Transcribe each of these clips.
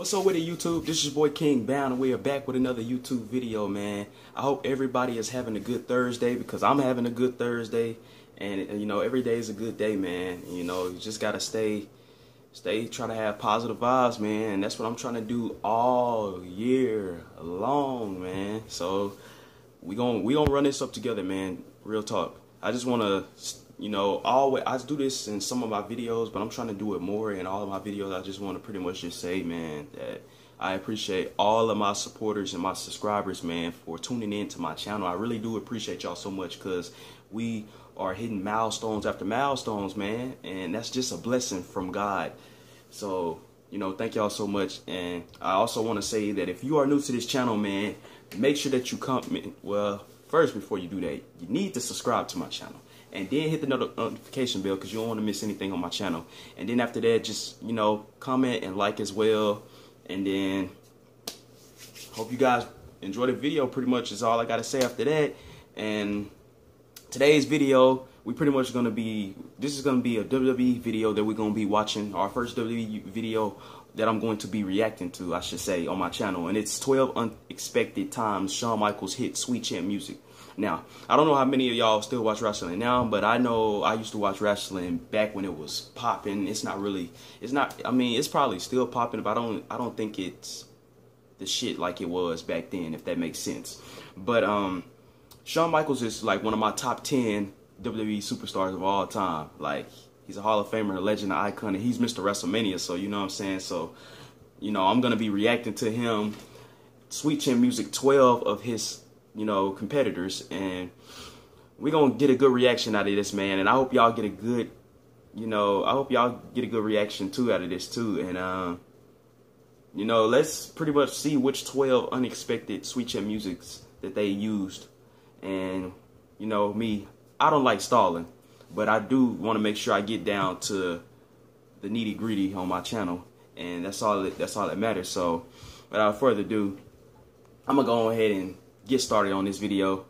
What's up with it, YouTube? This is your boy King Bound, and we are back with another YouTube video, man. I hope everybody is having a good Thursday, because I'm having a good Thursday, and you know, every day is a good day, man. You know, you just gotta stay trying to have positive vibes, man. And that's what I'm trying to do all year long, man. So we gonna run this up together, man. Real talk. I just wanna, you know, always, I do this in some of my videos, but I'm trying to do it more in all of my videos. I just want to pretty much just say, man, that I appreciate all of my supporters and my subscribers, man, for tuning in to my channel. I really do appreciate y'all so much, because we are hitting milestones after milestones, man, and that's just a blessing from God. So, you know, thank y'all so much. And I also want to say that if you are new to this channel, man, make sure that you comment. Well, first, before you do that, you need to subscribe to my channel. And then hit the notification bell, because you don't want to miss anything on my channel. And then after that, just, you know, comment and like as well. And then hope you guys enjoy the video, pretty much is all I got to say after that. And today's video, we pretty much going to be, this is going to be a WWE video that we're going to be watching. Our first WWE video that I'm going to be reacting to, I should say, on my channel. And it's 12 unexpected times Shawn Michaels hit Sweet Chin Music. Now, I don't know how many of y'all still watch wrestling now, but I know I used to watch wrestling back when it was popping. It's not really, it's not, I mean, it's probably still popping, but I don't think it's the shit like it was back then, if that makes sense. But Shawn Michaels is like one of my top 10 WWE superstars of all time. Like, he's a Hall of Famer, a legend, an icon, and he's Mr. WrestleMania, so you know what I'm saying? So, you know, I'm going to be reacting to him, Sweet Chin Music, 12 of his, you know, competitors, and we're gonna get a good reaction out of this, man. And I hope y'all get a good, you know, I hope y'all get a good reaction too out of this too. And you know, let's pretty much see which 12 unexpected Sweet Chin Musics that they used. And you know me, I don't like stalling, but I do want to make sure I get down to the nitty gritty on my channel, and that's all that matters. So without further ado, I'm gonna go ahead and get started on this video.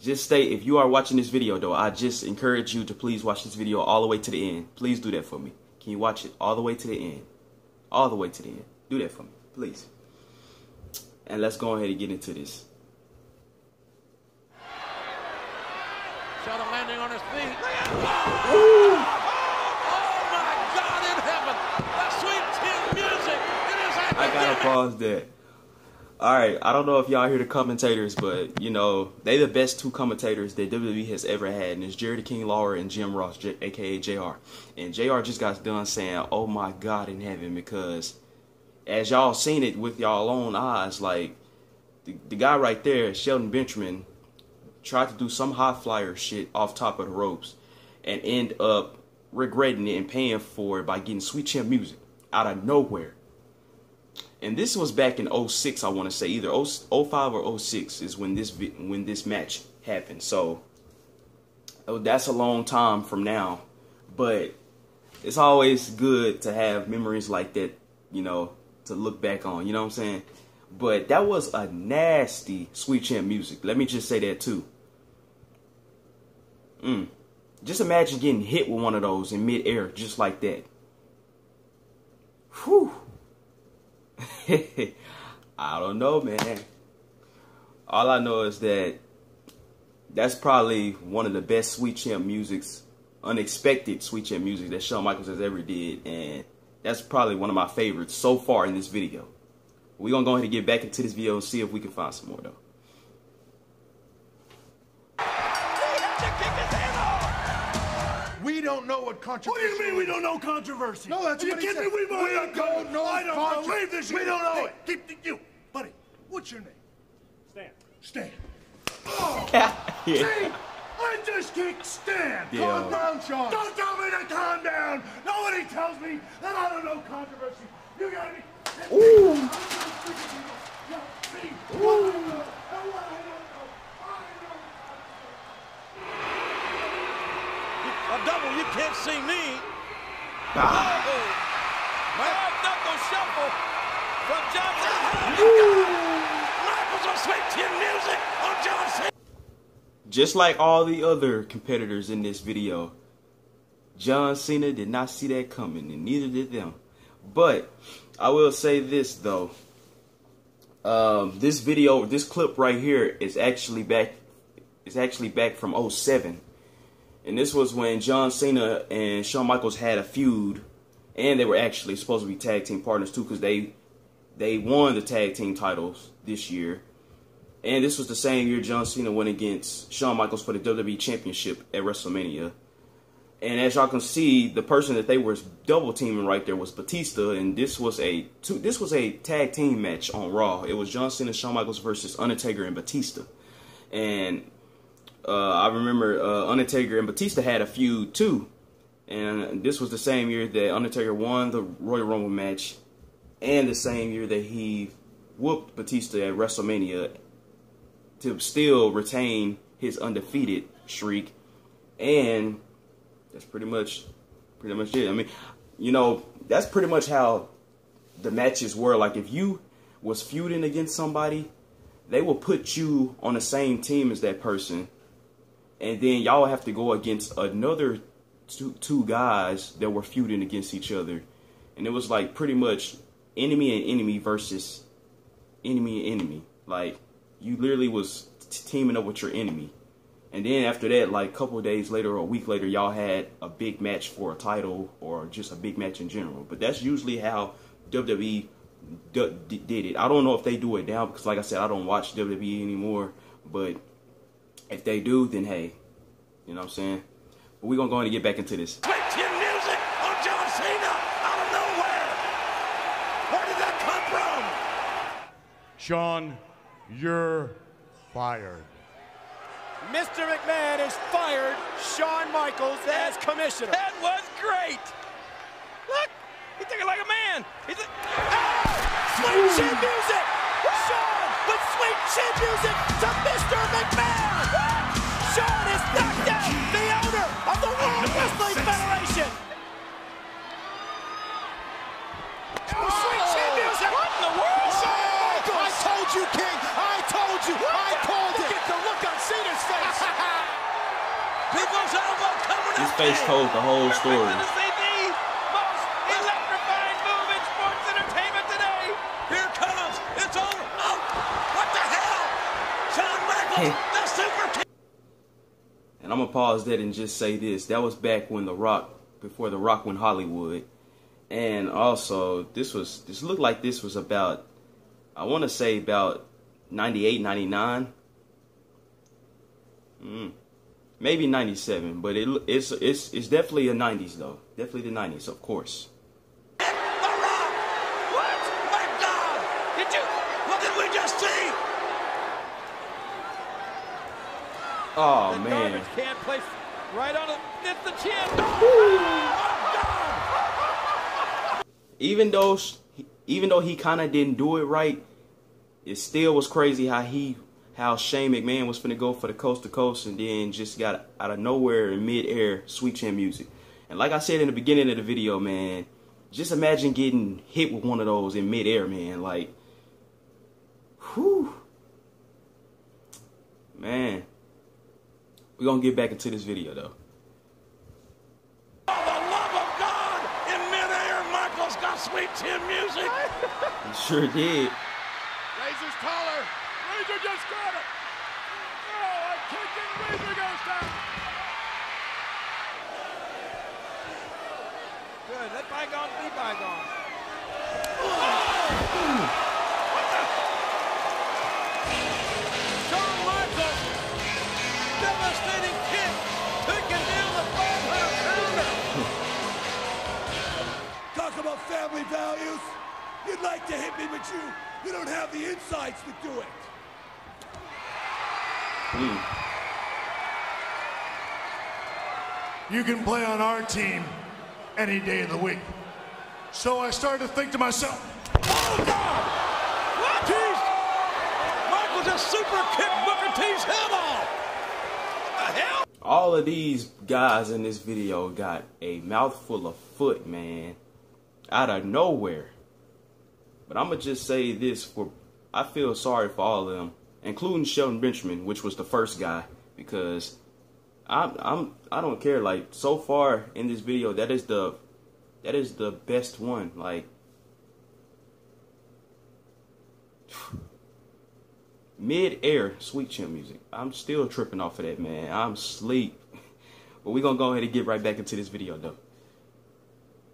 Just stay, if you are watching this video though, I just encourage you to please watch this video all the way to the end. Please do that for me. Can you watch it all the way to the end? All the way to the end. Do that for me, please. And let's go ahead and get into this. Sheldon landing on his feet. Oh my God in heaven. That's Sweet Chin Music. It is academic. I gotta pause that. Alright, I don't know if y'all hear the commentators, but, you know, they the best two commentators that WWE has ever had, and it's Jerry the King Lawler and Jim Ross, a.k.a. JR. And JR just got done saying, oh my God in heaven, because as y'all seen it with y'all own eyes, like, the guy right there, Shelton Benjamin, tried to do some high flyer shit off top of the ropes and end up regretting it and paying for it by getting Sweet Chin Music out of nowhere. And this was back in 06, I want to say, either 05 or 06 is when this match happened. So that's a long time from now, but it's always good to have memories like that, you know, to look back on, you know what I'm saying? But that was a nasty Sweet Chin Music. Let me just say that too. Just imagine getting hit with one of those in midair just like that. Whew. I don't know, man. All I know is that that's probably one of the best Sweet Chin Musics, unexpected Sweet Chin Music that Shawn Michaels has ever did, and that's probably one of my favorites so far in this video. We're going to go ahead and get back into this video and see if we can find some more, though. Controversy. What do you mean we don't know controversy? No, that's what he said. We don't know. I don't believe this shit. We don't know it. You, buddy, what's your name? Stan. Stan. Oh, yeah. See? I just kicked Stan. Yeah. Calm down, Sean. Don't tell me to calm down. Nobody tells me that I don't know controversy. You gotta be. Ooh. Ooh. A double, you can't see me. Right knuckle shuffle from John Michaels on Sweet Chin Music on John Cena. Just like all the other competitors in this video, John Cena did not see that coming, and neither did them. But I will say this though. This video, this clip right here is actually back. It's actually back from 2007. And this was when John Cena and Shawn Michaels had a feud. And they were actually supposed to be tag team partners too, because they won the tag team titles this year. And this was the same year John Cena went against Shawn Michaels for the WWE Championship at WrestleMania. And as y'all can see, the person that they were double teaming right there was Batista, and this was a tag team match on Raw. It was John Cena, Shawn Michaels versus Undertaker and Batista. And I remember Undertaker and Batista had a feud too. And this was the same year that Undertaker won the Royal Rumble match, and the same year that he whooped Batista at WrestleMania to still retain his undefeated streak. And that's pretty much it. I mean, you know, that's pretty much how the matches were. Like, if you was feuding against somebody, they will put you on the same team as that person, and then y'all have to go against another two guys that were feuding against each other. And it was like pretty much enemy and enemy versus enemy and enemy. Like, you literally was teaming up with your enemy. And then after that, like a couple of days later or a week later, y'all had a big match for a title or just a big match in general. But that's usually how WWE did it. I don't know if they do it now because, like I said, I don't watch WWE anymore. But if they do, then hey, you know what I'm saying? But we're going to go ahead and get back into this. Sweet Chin Music on John Cena out of nowhere. Where did that come from? Shawn, you're fired. Mr. McMahon has fired Shawn Michaels as commissioner. That was great. Look, he took it like a man. He's like, oh, Sweet Chin Music. Shawn with Sweet Chin Music to Mr. McMahon. Shawn has knocked out the owner of the World Wrestling Federation. Oh, Sweet Chin Music. What in the world? Shawn Michaels. I told you, King. I told you. I called it. Get the look on Cena's face. People's elbow coming up. His face told the whole story. This is the most electrifying move in sports entertainment today. Here it comes. It's over. Oh, what the hell? Shawn Michaels, the Super King. And I'm going to pause that and just say this. That was back when The Rock, before The Rock went Hollywood. And also, this looked like this was about, I want to say about 98, 99. Maybe 97, but it's definitely the 90s though. Definitely the 90s, of course. The Rock! What? My God! What did we just see? Oh, the man. Garbage can place right on it. It's the chin. Oh, even though he kind of didn't do it right, it still was crazy how Shane McMahon was finna go for the coast to coast and then just got out of nowhere in mid-air, Sweet Chin Music. And like I said in the beginning of the video, man, just imagine getting hit with one of those in mid-air, man. Like, whew. Man. We're gonna get back into this video, though. Oh, the love of God! In mid-air, Michael's got Sweet Chin Music! He sure did. Razor's taller. Razor just got it. Oh, a kick and Razor goes down. Good. Let bygones be bygones. Oh. What the? Shawn Michaels, devastating kick. Who can deal the 500-pounder? Talk about family values. You'd like to hit me, but you don't have the insights to do it. You can play on our team any day of the week. So I started to think to myself, oh God! What? Michael just super kicked Booker T's head off! What the hell? All of these guys in this video got a mouthful of foot, man. Out of nowhere. But I'm going to just say this, I feel sorry for all of them, including Shelton Benjamin, which was the first guy, because I don't care. Like, so far in this video, that is the best one. Like, Mid-air Sweet Chin Music. I'm still tripping off of that, man. I'm asleep. But we're going to go ahead and get right back into this video, though.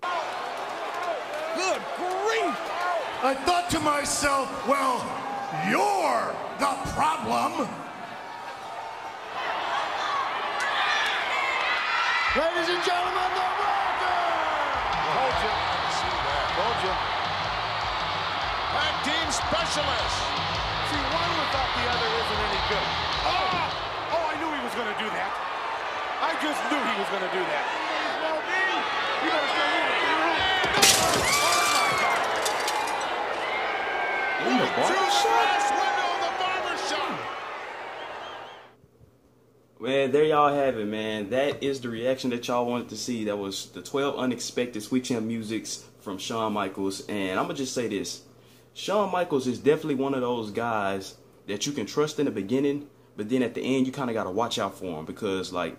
Good grief! I thought to myself, well, you're the problem. Ladies and gentlemen, The Rock! Told you. Told you. Tag team specialist. See, one without the other isn't any good. Oh! Oh, I knew he was going to do that. I just knew he was going to do that. You better stay in the room. Oh, my God. In the barbershop? Window of the barbershop. Man, there y'all have it, man. That is the reaction that y'all wanted to see. That was the 12 unexpected Sweet Chin Musics from Shawn Michaels. And I'm going to just say this. Shawn Michaels is definitely one of those guys that you can trust in the beginning, but then at the end you kind of got to watch out for him because like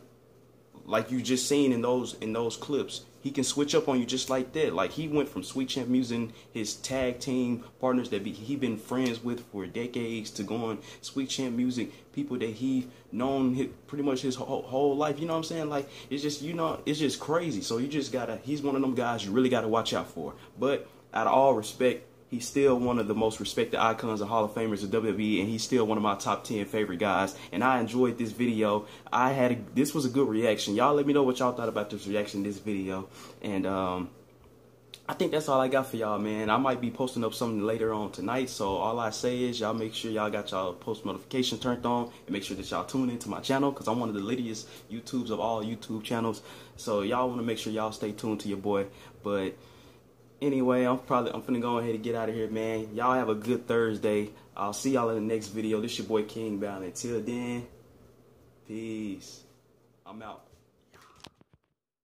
you just seen in those clips, he can switch up on you just like that. Like he went from Sweet Chin Music, his tag team partners that he been friends with for decades, to going Sweet Chin Music, people that he known pretty much his whole life. You know what I'm saying? Like it's just, you know, it's just crazy. So you just gotta, he's one of them guys you really gotta watch out for. But out of all respect, he's still one of the most respected icons and Hall of Famers of WWE, and he's still one of my top 10 favorite guys. And I enjoyed this video. I had this was a good reaction. Y'all let me know what y'all thought about this reaction, this video. And I think that's all I got for y'all, man. I might be posting up something later on tonight, so all I say is y'all make sure y'all got y'all post notification turned on, and make sure that y'all tune into my channel, because I'm one of the latest YouTubes of all YouTube channels. So y'all want to make sure y'all stay tuned to your boy. But anyway, I'm finna go ahead and get out of here, man. Y'all have a good Thursday. I'll see y'all in the next video. This your boy King Bound. Until then, peace. I'm out.